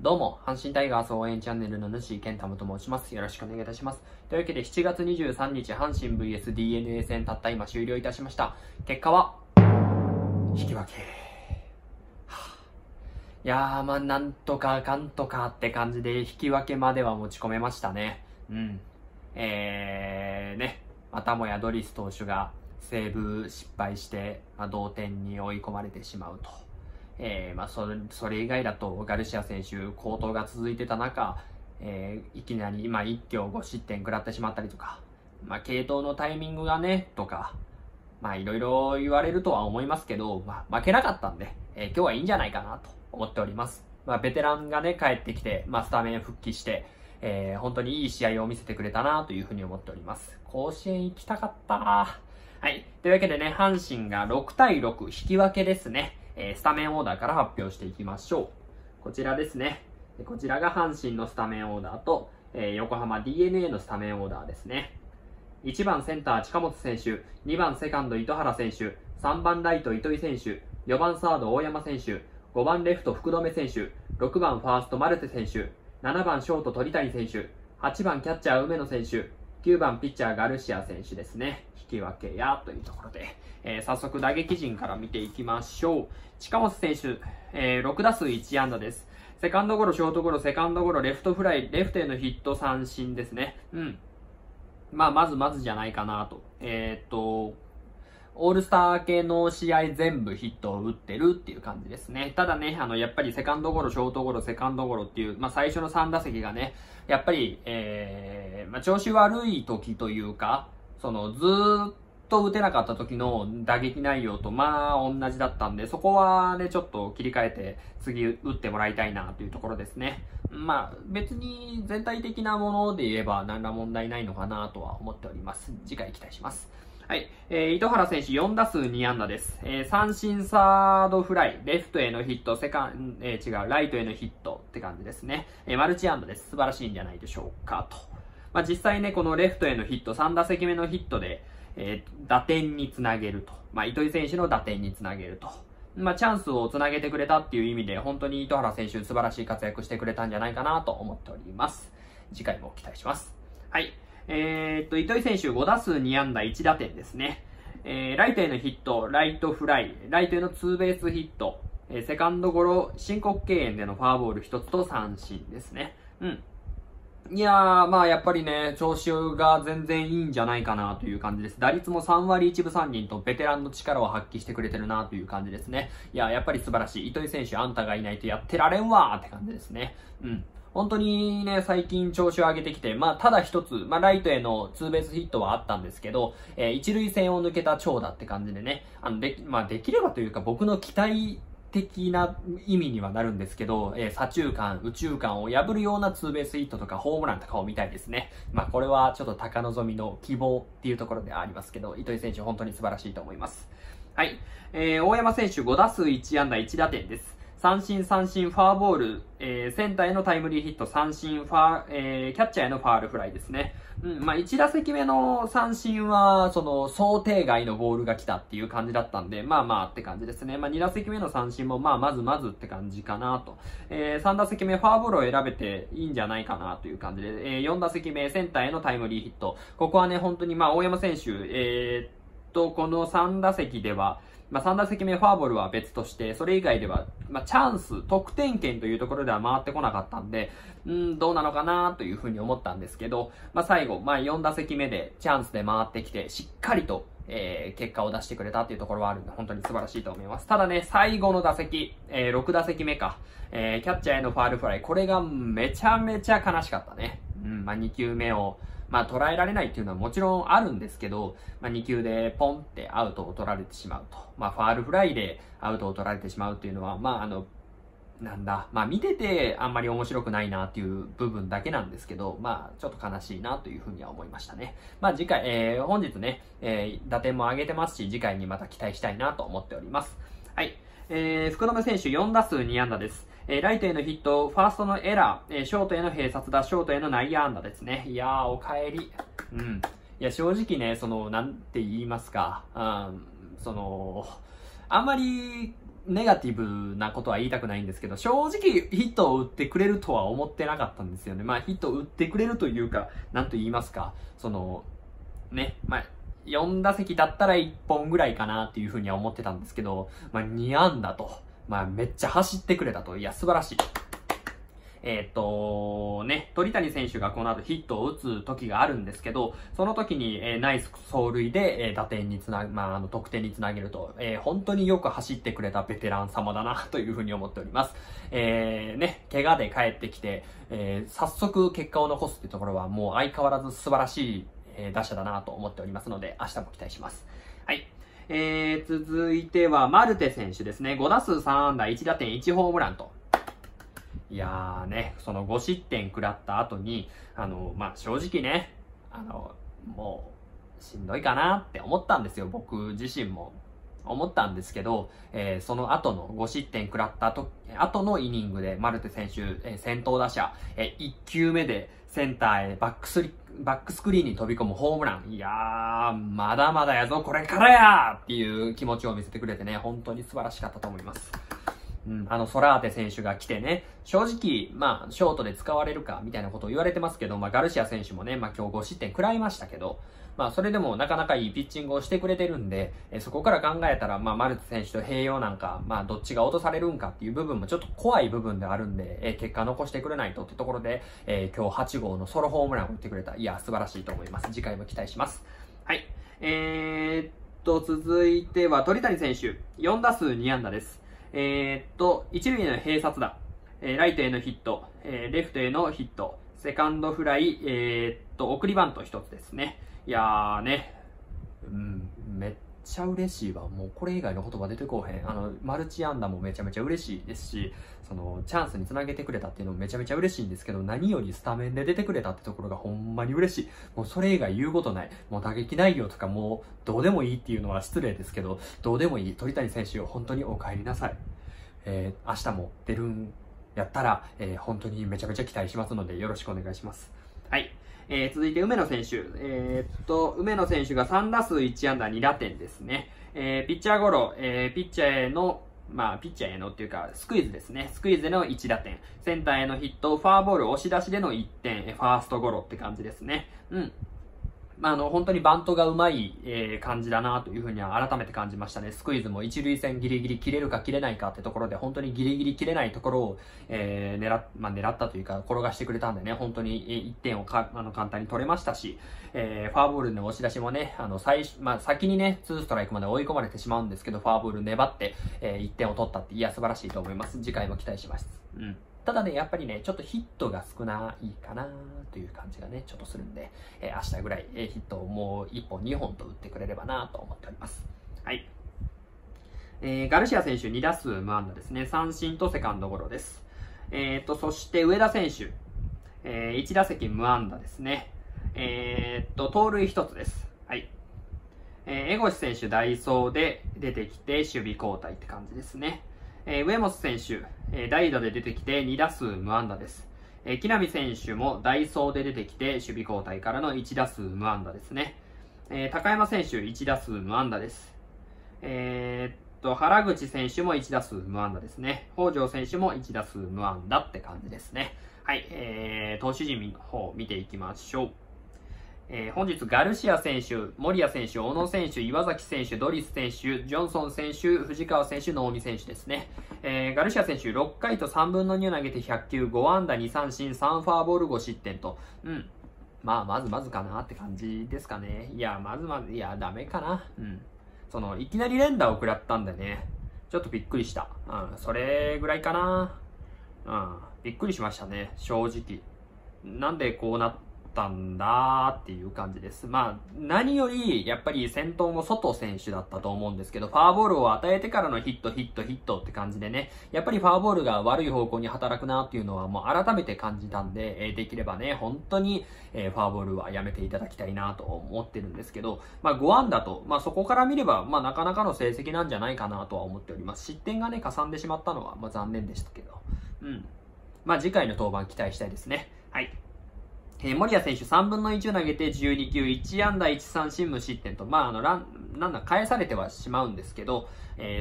どうも、阪神タイガース応援チャンネルの主健太と申します。よろしくお願いいたします。というわけで7月23日、阪神 vs DeNA 戦たった今終了いたしました。結果は、引き分け。いやー、まあなんとかかんとかって感じで引き分けまでは持ち込めましたね。うん。またもやドリス投手がセーブ失敗して、まあ、同点に追い込まれてしまうと。それ以外だとガルシア選手好投が続いてた中、いきなり今一挙5失点食らってしまったりとか、まあ、継投のタイミングがねとか、まあ、いろいろ言われるとは思いますけど、まあ、負けなかったんで、今日はいいんじゃないかなと思っております。まあ、ベテランがね帰ってきて、まあ、スタメン復帰して、本当にいい試合を見せてくれたなというふうに思っております。甲子園行きたかったな。はい、というわけでね、阪神が6対6引き分けですね。スタメンオーダーから発表していきましょう。こちらですね。こちらが阪神のスタメンオーダーと、横浜 DeNA のスタメンオーダーですね。1番センター近本選手、2番セカンド糸原選手、3番ライト糸井選手、4番サード大山選手、5番レフト福留選手、6番ファーストマルテ選手、7番ショート鳥谷選手、8番キャッチャー梅野選手、9番ピッチャーガルシア選手ですね。引き分けやというところで、早速打撃陣から見ていきましょう。近本選手、6打数1安打です。セカンドゴロ、ショートゴロ、セカンドゴロ、レフトフライ、レフトへのヒット、三振ですね。うん。まあ、まずじゃないかなと。オールスター系の試合全部ヒットを打ってるっていう感じですね。ただね、やっぱりセカンドゴロ、ショートゴロ、セカンドゴロっていう、まあ最初の3打席がね、やっぱり、まあ調子悪い時というか、ずーっと打てなかった時の打撃内容とまあ同じだったんで、そこはね、ちょっと切り替えて次打ってもらいたいなというところですね。まあ別に全体的なもので言えば何ら問題ないのかなとは思っております。次回期待します。はい。糸原選手4打数2安打です。三振サードフライ、レフトへのヒット、ライトへのヒットって感じですね。マルチ安打です。素晴らしいんじゃないでしょうかと。まあ実際ね、このレフトへのヒット、3打席目のヒットで、打点につなげると。まあ糸井選手の打点につなげると。まあチャンスをつなげてくれたっていう意味で、本当に糸原選手素晴らしい活躍してくれたんじゃないかなと思っております。次回も期待します。はい。糸井選手5打数2安打1打点ですね。ライトへのヒット、ライトフライ、ライトへのツーベースヒット、セカンドゴロ、申告敬遠でのフォアボール1つと三振ですね。うん。いやー、まあやっぱりね、調子が全然いいんじゃないかなという感じです。打率も3割1分3厘とベテランの力を発揮してくれてるなという感じですね。いやー、やっぱり素晴らしい。糸井選手、あんたがいないとやってられんわーって感じですね。うん。本当にね、最近調子を上げてきて、まあ、ただ一つ、まあ、ライトへのツーベースヒットはあったんですけど、一塁線を抜けた長打って感じでね、できればというか、僕の期待的な意味にはなるんですけど、左中間、右中間を破るようなツーベースヒットとか、ホームランとかを見たいですね。まあ、これはちょっと高望みの希望っていうところではありますけど、糸井選手、本当に素晴らしいと思います。はい。大山選手、5打数1安打1打点です。三振、ファーボール、センターへのタイムリーヒット、三振、キャッチャーへのファールフライですね。うん、まあ、1打席目の三振は、想定外のボールが来たっていう感じだったんで、まあまあって感じですね。まあ、2打席目の三振も、まあ、まずって感じかなと。3打席目、ファーボールを選べていいんじゃないかなという感じで、4打席目、センターへのタイムリーヒット。ここはね、本当に、まあ、大山選手、この3打席では、まあ、3打席目フォアボールは別として、それ以外では、まあ、チャンス、得点圏というところでは回ってこなかったんで、どうなのかなというふうに思ったんですけど、まあ、最後、まあ、4打席目でチャンスで回ってきて、しっかりと、結果を出してくれたというところはあるんで、本当に素晴らしいと思います。ただね、最後の打席、6打席目か、キャッチャーへのファールフライ、これがめちゃめちゃ悲しかったね。うん、まあ、2球目を、まあ、捉えられないっていうのはもちろんあるんですけど、まあ、2球でポンってアウトを取られてしまうと。まあ、ファールフライでアウトを取られてしまうっていうのは、まあ、まあ、見ててあんまり面白くないなっていう部分だけなんですけど、まあ、ちょっと悲しいなというふうには思いましたね。まあ、次回、本日ね、打点も上げてますし、次回にまた期待したいなと思っております。はい。福留選手4打数2安打です。ライトへのヒット、ファーストのエラー、ショートへの併殺打、ショートへの内野安打ですね。いやー、おかえり。うん。いや、正直ね、なんて言いますか、あんまり、ネガティブなことは言いたくないんですけど、正直ヒットを打ってくれるとは思ってなかったんですよね。まあヒットを打ってくれるというか、なんと言いますか、その、ね、まあ、4打席だったら1本ぐらいかなっていうふうには思ってたんですけど、まあ2安打と、まあめっちゃ走ってくれたと、いや素晴らしい。ね、鳥谷選手がこの後ヒットを打つ時があるんですけど、その時に、ナイス走塁で、打点につなぐ、まあ、得点につなげると、本当によく走ってくれたベテラン様だな、というふうに思っております。ね、怪我で帰ってきて、早速結果を残すってところはもう相変わらず素晴らしい、打者だなと思っておりますので、明日も期待します。はい。続いては、マルテ選手ですね。5打数3安打1打点1ホームランと。いやーね、その5失点食らった後に、まあ、正直ね、もう、しんどいかなって思ったんですよ。僕自身も思ったんですけど、その後の5失点食らった後のイニングで、マルテ選手、先頭打者、1球目でセンターへバックスクリーンに飛び込むホームラン。いやー、まだまだやぞ、これからやーっていう気持ちを見せてくれてね、本当に素晴らしかったと思います。うん、ソラーテ選手が来てね、正直、まあ、ショートで使われるか、みたいなことを言われてますけど、まあ、ガルシア選手もね、まあ、今日5失点食らいましたけど、まあ、それでもなかなかいいピッチングをしてくれてるんで、そこから考えたら、まあ、マルテ選手と併用なんか、まあ、どっちが落とされるんかっていう部分もちょっと怖い部分であるんで、結果残してくれないとってところで、今日8号のソロホームランを打ってくれた。いや、素晴らしいと思います。次回も期待します。はい。続いては、鳥谷選手、4打数2安打です。一塁への併殺打、ライトへのヒット、レフトへのヒット、セカンドフライ、送りバント一つですね。いやーね、うん、めっちゃ嬉しいわ。もうこれ以外の言葉出てこうへん。マルチ安打もめちゃめちゃ嬉しいですし、その、チャンスにつなげてくれたっていうのもめちゃめちゃ嬉しいんですけど、何よりスタメンで出てくれたってところがほんまに嬉しい。もうそれ以外言うことない。もう打撃内容とかもうどうでもいいっていうのは失礼ですけど、どうでもいい鳥谷選手を本当にお帰りなさい。明日も出るんやったら、本当にめちゃめちゃ期待しますので、よろしくお願いします。はい。続いて梅野選手。梅野選手が3打数1安打2打点ですね。ピッチャーゴロ、ピッチャーへのっていうか、スクイズですね。スクイズでの1打点。センターへのヒット、フォアボール押し出しでの1点、ファーストゴロって感じですね。うん。まあ、本当にバントがうまい、感じだなというふうには改めて感じましたね。スクイズも一塁線ギリギリ切れるか切れないかってところで、本当にギリギリ切れないところを、狙ったというか、転がしてくれたんでね、本当に1点を簡単に取れましたし、フォアボールの押し出しもね、先にね、2ストライクまで追い込まれてしまうんですけど、フォアボール粘って、1点を取ったって、いや、素晴らしいと思います。次回も期待します。うん。ただね、やっぱりね、ちょっとヒットが少ないかなという感じがね、ちょっとするんで、明日ぐらい、ヒットをもう1本、2本と打ってくれればなと思っております。はい。ガルシア選手2打数無安打ですね。三振とセカンドゴロです。そして上田選手、1打席無安打ですね。盗塁1つです。はい。江越選手、代走で出てきて、守備交代って感じですね。上本選手、代打で出てきて2打数無安打です。木浪選手も代走で出てきて守備交代からの1打数無安打ですね。高山選手1打数無安打です。原口選手も1打数無安打ですね。北條選手も1打数無安打って感じですね。はい、投手陣の方を見ていきましょう。本日、ガルシア選手、森谷選手、小野選手、岩崎選手、ドリス選手、ジョンソン選手、藤川選手、能見選手ですね。ガルシア選手、6回と3分の2を投げて100球、5安打2三振、3フォアボール5失点と。うん。まあ、まずまずかなって感じですかね。いや、まずまず、いや、ダメかな。うん。いきなり連打を食らったんでね、ちょっとびっくりした。うん、それぐらいかな。うん、びっくりしましたね、正直。なんでこうなって、んだっていう感じです。まあ、何より、やっぱり先頭も外選手だったと思うんですけど、フォアボールを与えてからのヒットって感じでね、やっぱりフォアボールが悪い方向に働くなっていうのはもう改めて感じたんで、できればね、本当に、フォアボールはやめていただきたいなと思ってるんですけど、まあ5安打と、まあそこから見れば、まあなかなかの成績なんじゃないかなとは思っております。失点がね、かさんでしまったのは、まあ残念でしたけど、うん。まあ次回の登板期待したいですね。はい。森谷選手3分の1を投げて12球1安打1三振無失点と、まあ、ランナー返されてはしまうんですけど、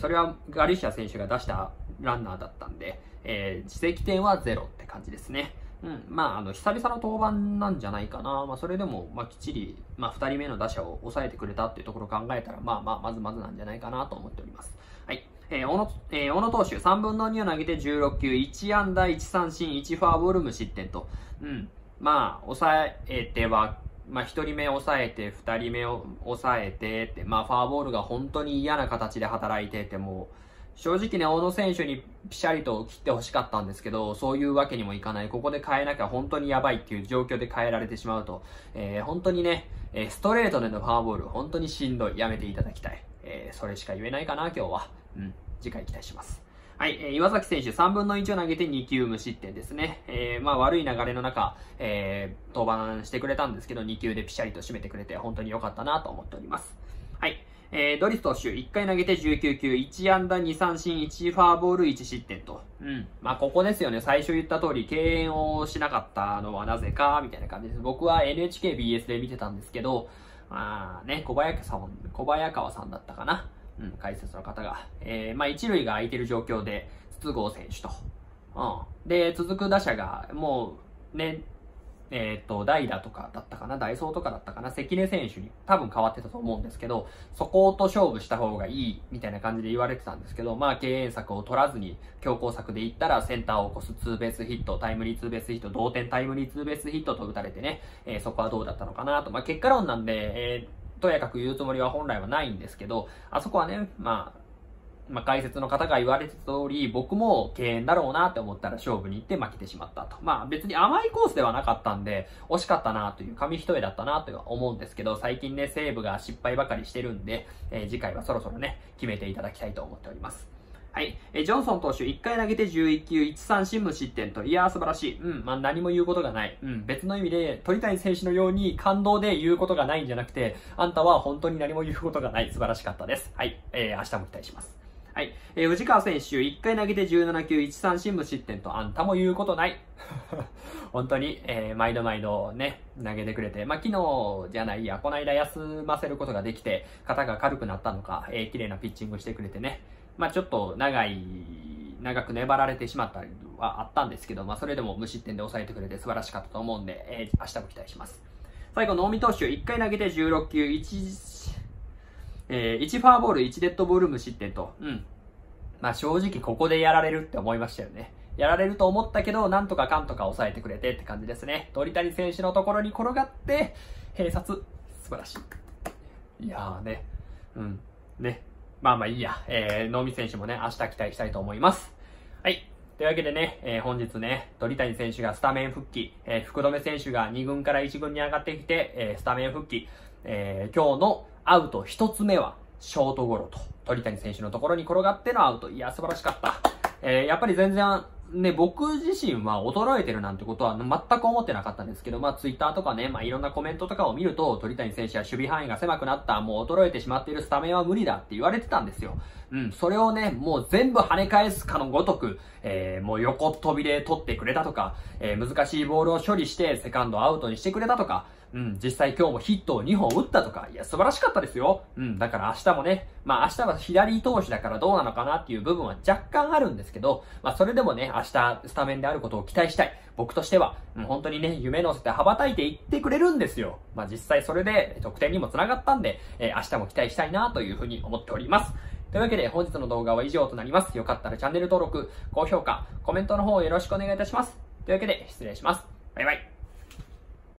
それはガルシア選手が出したランナーだったんで、自責点はゼロって感じですね。うん、まあ、久々の登板なんじゃないかな。まあ、それでも、まあ、きっちり、まあ、2人目の打者を抑えてくれたっていうところを考えたら、まあまあ、まずまずなんじゃないかなと思っております。はい。小野投手、3分の2を投げて16球、1安打、1三振、1フォアボール、無失点と。うん。まあ、抑えては、まあ、1人目抑えて、2人目を抑えてって、まあ、フォアボールが本当に嫌な形で働いてて、もう、正直ね、小野選手にピシャリと切ってほしかったんですけど、そういうわけにもいかない。ここで変えなきゃ本当にやばいっていう状況で変えられてしまうと、本当にね、ストレートでのフォアボール、本当にしんどい。やめていただきたい。それしか言えないかな、今日は。うん。次回期待します。はい、岩崎選手3分の1を投げて2球無失点ですね。まあ悪い流れの中、登板してくれたんですけど、2球でピシャリと締めてくれて、本当に良かったなと思っております。はい。ドリス投手、1回投げて19球、1安打、2三振、1フォアボール、1失点と。うん。まあ、ここですよね。最初言った通り、敬遠をしなかったのはなぜか、みたいな感じです。僕は NHKBS で見てたんですけど、まあね、小早川さんだったかな。うん、解説の方が。まあ、1塁が空いてる状況で、筒香選手と。うん。で、続く打者が、もう、ね、代打とかだったかな、代走とかだったかな、関根選手に多分変わってたと思うんですけど、そこと勝負した方がいいみたいな感じで言われてたんですけど、まあ、敬遠策を取らずに強攻策でいったら、センターを起こすツーベースヒット、タイムリーツーベースヒット、同点タイムリーツーベースヒットと打たれてね、そこはどうだったのかなと。まあ、結果論なんで、とやかく言うつもりは本来はないんですけど、あそこはね、まあ、解説の方が言われた通り、僕も敬遠だろうなって思ったら勝負に行って負けてしまったと。まあ別に甘いコースではなかったんで、惜しかったなという、紙一重だったなとは思うんですけど、最近ね、西武が失敗ばかりしてるんで、次回はそろそろね、決めていただきたいと思っております。はい。ジョンソン投手、1回投げて11球、1三振無失点と。いやー素晴らしい。うん、まあ何も言うことがない。うん、別の意味で、鳥谷選手のように感動で言うことがないんじゃなくて、あんたは本当に何も言うことがない。素晴らしかったです。はい。明日も期待します。はい。藤川選手、1回投げて17球、1三振無失点と、あんたも言うことない。本当に、毎度毎度ね、投げてくれて、まあ、昨日じゃないや、この間休ませることができて、肩が軽くなったのか、綺麗なピッチングしてくれてね、まあ、ちょっと長く粘られてしまったりはあったんですけど、まあ、それでも無失点で抑えてくれて素晴らしかったと思うんで、明日も期待します。最後、能見投手、1回投げて16球、1ファーボール、1デッドボール無失点と。うん。まあ正直ここでやられるって思いましたよね。やられると思ったけど、なんとかかんとか抑えてくれてって感じですね。鳥谷選手のところに転がって、併殺。素晴らしい。いやーね。うん。ね。まあまあいいや。能見選手もね、明日期待したいと思います。はい。というわけでね、本日ね、鳥谷選手がスタメン復帰、福留選手が2軍から1軍に上がってきて、スタメン復帰、今日のアウト1つ目はショートゴロと、鳥谷選手のところに転がってのアウト。いや、素晴らしかった。やっぱり全然、ね、僕自身は衰えてるなんてことは全く思ってなかったんですけど、まあツイッターとかね、まあいろんなコメントとかを見ると、鳥谷選手は守備範囲が狭くなった、もう衰えてしまっている、スタメンは無理だって言われてたんですよ。うん、それをね、もう全部跳ね返すかのごとく、もう横飛びで取ってくれたとか、難しいボールを処理してセカンドアウトにしてくれたとか、うん、実際今日もヒットを2本打ったとか、いや、素晴らしかったですよ。うん、だから明日もね、まあ明日は左投手だからどうなのかなっていう部分は若干あるんですけど、まあそれでもね、明日スタメンであることを期待したい。僕としては、うん、本当にね、夢乗せて羽ばたいていってくれるんですよ。まあ実際それで得点にも繋がったんで、明日も期待したいなというふうに思っております。というわけで本日の動画は以上となります。よかったらチャンネル登録、高評価、コメントの方よろしくお願いいたします。というわけで失礼します。バイバイ。